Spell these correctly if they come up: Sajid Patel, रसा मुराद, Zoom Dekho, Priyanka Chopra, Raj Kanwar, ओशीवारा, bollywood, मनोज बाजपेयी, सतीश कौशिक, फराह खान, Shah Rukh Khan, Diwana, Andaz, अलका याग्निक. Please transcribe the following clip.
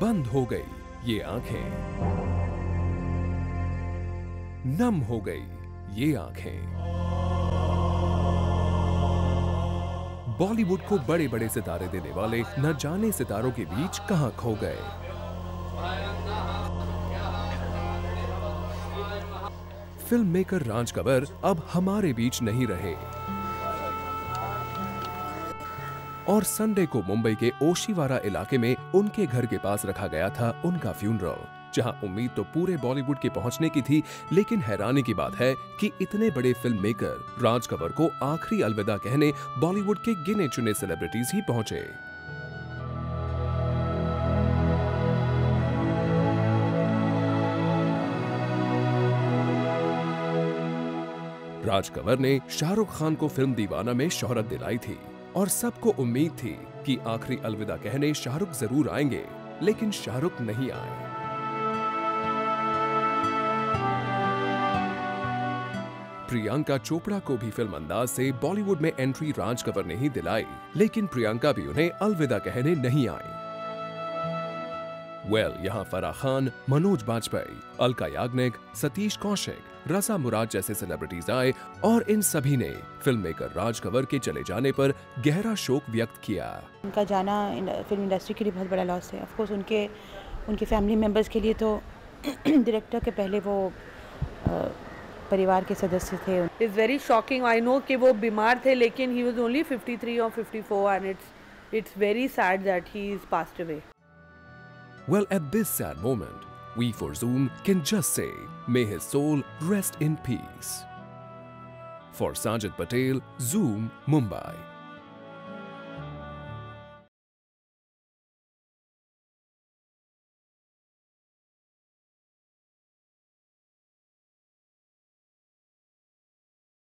बंद हो गई ये आंखें, नम हो गई ये आंखें। बॉलीवुड को बड़े बड़े सितारे देने वाले न जाने सितारों के बीच कहां खो गए। फिल्म मेकर राज कंवर अब हमारे बीच नहीं रहे और संडे को मुंबई के ओशीवारा इलाके में उनके घर के पास रखा गया था उनका फ्यूनरल, जहां उम्मीद तो पूरे बॉलीवुड के पहुंचने की थी, लेकिन हैरानी की बात है कि इतने बड़े फिल्म मेकर राज कंवर को आखिरी अलविदा कहने बॉलीवुड के गिने चुने सेलिब्रिटीज ही पहुंचे। राज कंवर ने शाहरुख खान को फिल्म दीवाना में शोहरत दिलाई थी और सबको उम्मीद थी कि आखिरी अलविदा कहने शाहरुख जरूर आएंगे, लेकिन शाहरुख नहीं आए। प्रियंका चोपड़ा को भी फिल्म अंदाज से बॉलीवुड में एंट्री राज कंवर ने ही दिलाई, लेकिन प्रियंका भी उन्हें अलविदा कहने नहीं आई। यहाँ फराह खान, मनोज बाजपेयी, अलका याग्निक, सतीश कौशिक, रसा मुराद जैसे सेलिब्रिटीज आए और इन सभी ने फिल्म मेकर राज कंवर के चले जाने पर गहरा शोक व्यक्त किया। उनका जाना फिल्म इंडस्ट्री के लिए बहुत बड़ा लॉस है। ऑफ कोर्स उनके फैमिली मेंबर्स के लिए तो डायरेक्टर के पहले वो परिवार के सदस्य थे। It's very shocking. I know कि वो बीमार थे, लेकिन ही वाज ओनली 53 और 54 and it's very sad that he is passed away. Well, at this sad moment, we for Zoom can just say, may his soul rest in peace. For Sajid Patel, Zoom, Mumbai.